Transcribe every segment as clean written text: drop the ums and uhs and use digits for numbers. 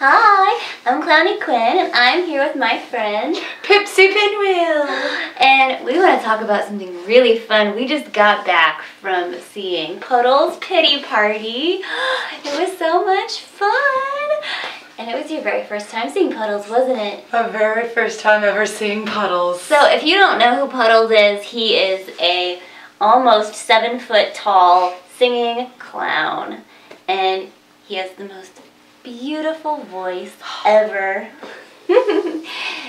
Hi, I'm Clowny Quinn and I'm here with my friend Pippsy Pinwheel. And we want to talk about something really fun. We just got back from seeing Puddles Pity Party. It was so much fun. And it was your very first time seeing Puddles, wasn't it? My very first time ever seeing Puddles. So if you don't know who Puddles is, he is a almost 7 foot tall singing clown. And he has the most beautiful voice ever.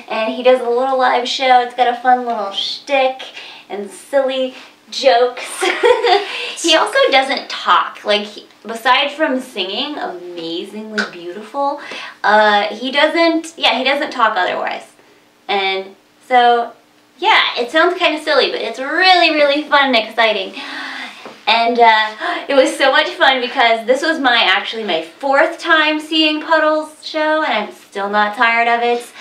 And he does a little live show. It's got a fun little shtick and silly jokes. He also doesn't talk. Like, aside from singing amazingly beautiful, he doesn't talk otherwise. And so, yeah, it sounds kind of silly, but it's really, really fun and exciting. And it was so much fun because this was actually my fourth time seeing Puddles' show, and I'm still not tired of it.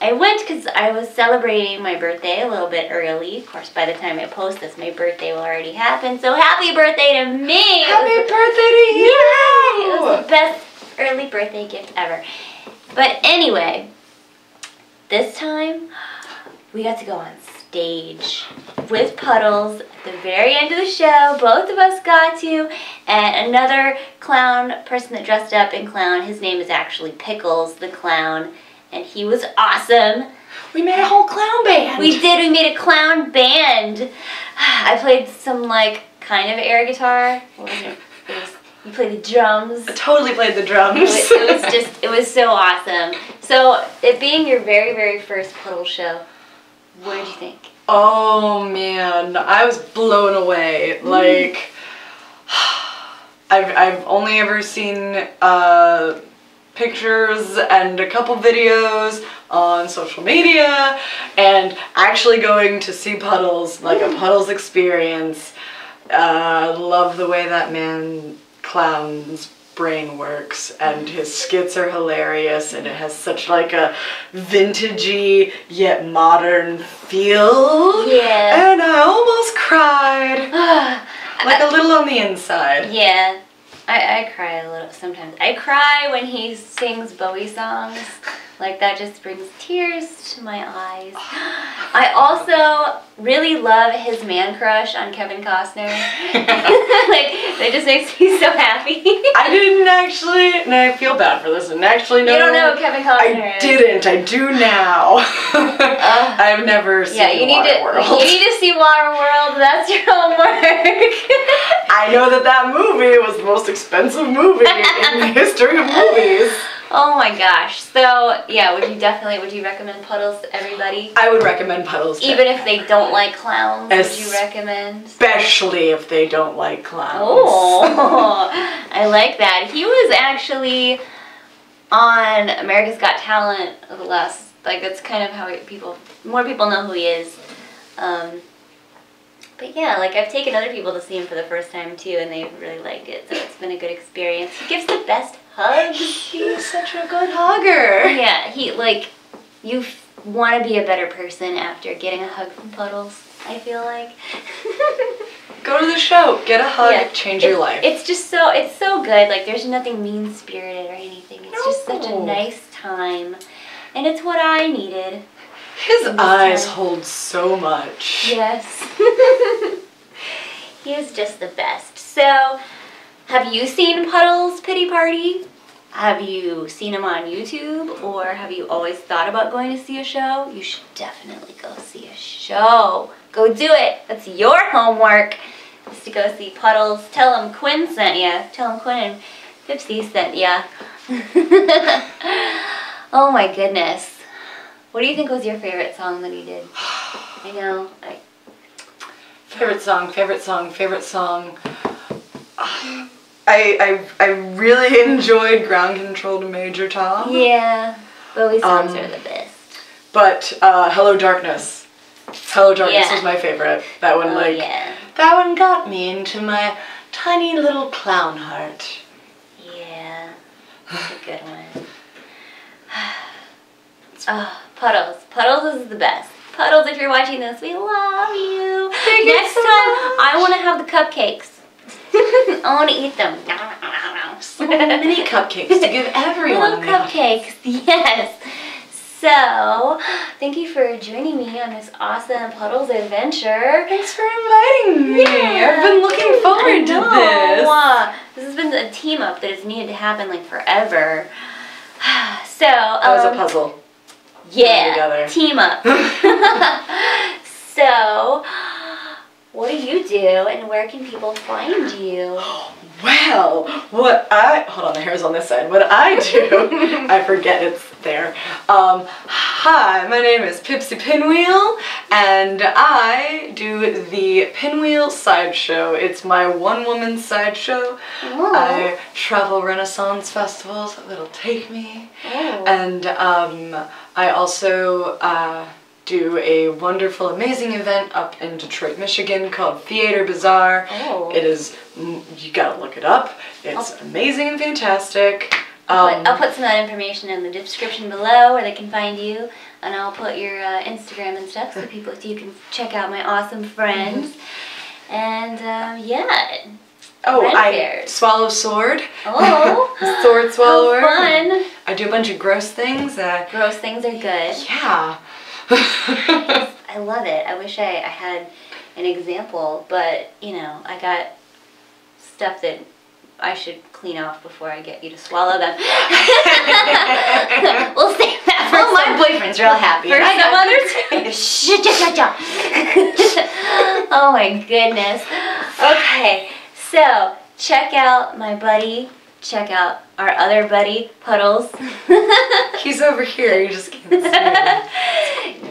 I went because I was celebrating my birthday a little bit early. Of course, by the time I post this, my birthday will already happen. So happy birthday to me! Happy birthday to you! Yay! It was the best early birthday gift ever. But anyway, this time we got to go on stage with Puddles at the very end of the show. Both of us got to, and another clown person that dressed up in clown, his name is actually Pickles the Clown, and he was awesome. We made a whole clown band. We did. We made a clown band. I played some like kind of air guitar. What was it? You played the drums. I totally played the drums. It was so awesome. So it being your very, very first Puddles show, what did you think? Oh man, I was blown away. Like, I've only ever seen pictures and a couple videos on social media, and actually going to see Puddles, like a Puddles experience. Love the way that man clowns. Brain works, and his skits are hilarious, and it has such like a vintagey yet modern feel. Yeah. And I almost cried. Like a little on the inside. Yeah. I cry a little sometimes. I cry when he sings Bowie songs. Like, that just brings tears to my eyes. I also really love his man crush on Kevin Costner. Like, that just makes me so happy. I didn't actually, and I feel bad for this, and actually no. You don't know who Kevin Costner is. I didn't. I do now. I've never seen Waterworld. You need to see Waterworld. That's your homework. I know that movie was the most expensive movie in the history of movies. Oh my gosh. So, yeah, would you recommend Puddles to everybody? I would recommend Puddles to everybody. Even if they don't like clowns, would you recommend? Especially if they don't like clowns. Oh, I like that. He was actually on America's Got Talent the last, like, that's kind of how more people know who he is. But yeah, like, I've taken other people to see him for the first time too, and they really liked it, so it's been a good experience. He gives the best hugs. He's such a good hugger. Yeah, he, like, you want to be a better person after getting a hug from Puddles, I feel like. Go to the show, get a hug, change your life. It's just so, it's so good. Like, there's nothing mean-spirited or anything. It's just such a nice time, and it's what I needed. His eyes hold so much. Yes. He is just the best. So, have you seen Puddles Pity Party? Have you seen him on YouTube? Or have you always thought about going to see a show? You should definitely go see a show. Go do it. That's your homework, is to go see Puddles. Tell him Quinn sent ya. Tell him Quinn and Pippsy sent ya. Oh my goodness. What do you think was your favorite song that he did? I know. Favorite song. I really enjoyed Ground Control to Major Tom. Yeah, Bowie songs are the best. But Hello Darkness was my favorite. That one, that one got me into my tiny little clown heart. Yeah, that's a good one. Oh, Puddles. Puddles is the best. Puddles, if you're watching this, we love you. Next time, I want to have the cupcakes. I want to eat them. cups. Little mini cupcakes to give everyone. Little cupcakes, yes. So, thank you for joining me on this awesome Puddles adventure. Thanks for inviting me. Yeah. I've been looking forward to this. This has been a team up that has needed to happen like forever. So, that was a puzzle. Yeah, team up. So, what do you do and where can people find you? Well, what I, hold on, the hair's on this side. What I do, I forget it's there. Hi, my name is Pippsy Pinwheel and I do the Pinwheel Sideshow. It's my one-woman sideshow. Oh. I travel Renaissance festivals that'll take me. Oh. And I also do a wonderful, amazing event up in Detroit, Michigan called Theater Bizarre. Oh. It is, you gotta look it up. It's amazing and fantastic. I'll put some of that information in the description below where they can find you, and I'll put your Instagram and stuff so people, so you can check out my awesome friends. Mm-hmm. And yeah. Oh, I swallow sword. Oh, sword swallower. Fun. I do a bunch of gross things. Gross things are good. Yeah. I love it. I wish I had an example, but you know, I got stuff that I should clean off before I get you to swallow them. We'll save that for my boyfriend's real happy. For some others. Oh my goodness. Okay, so check out my buddy. Check out our other buddy, Puddles. He's over here, you just can't see him.